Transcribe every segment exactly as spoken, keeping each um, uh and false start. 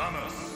Thomas.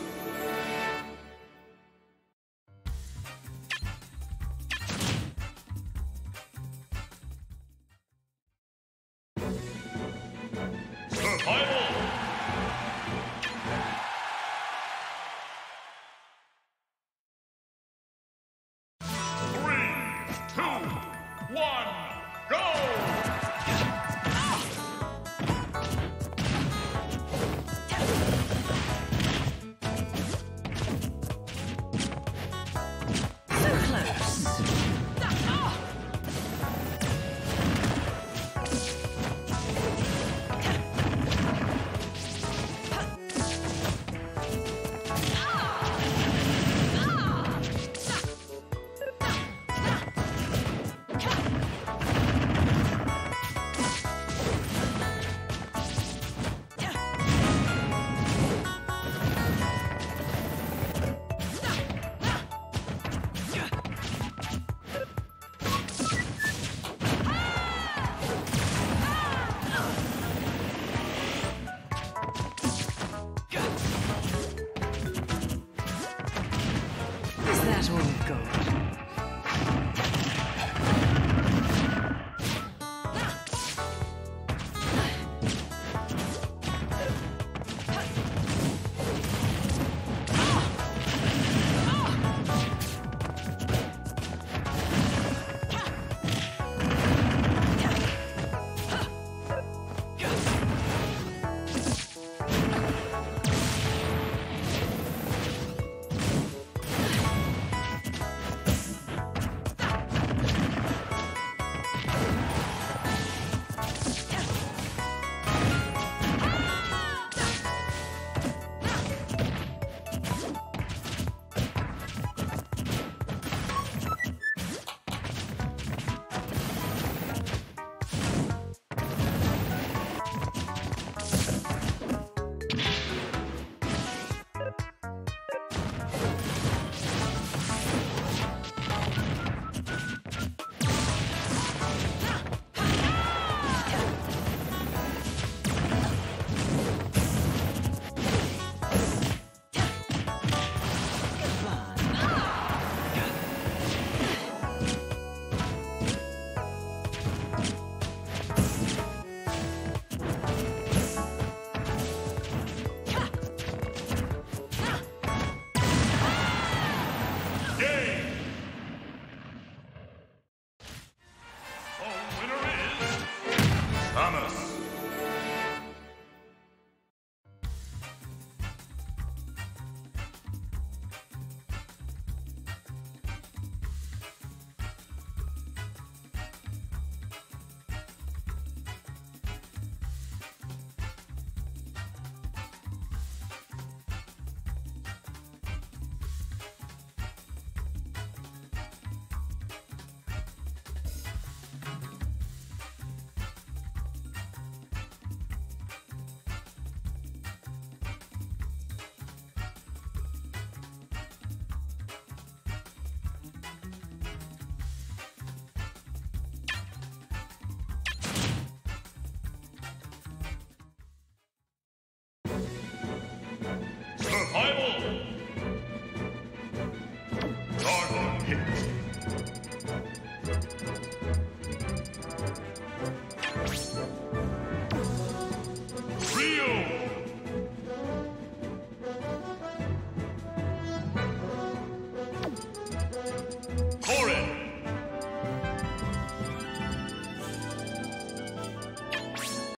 I will!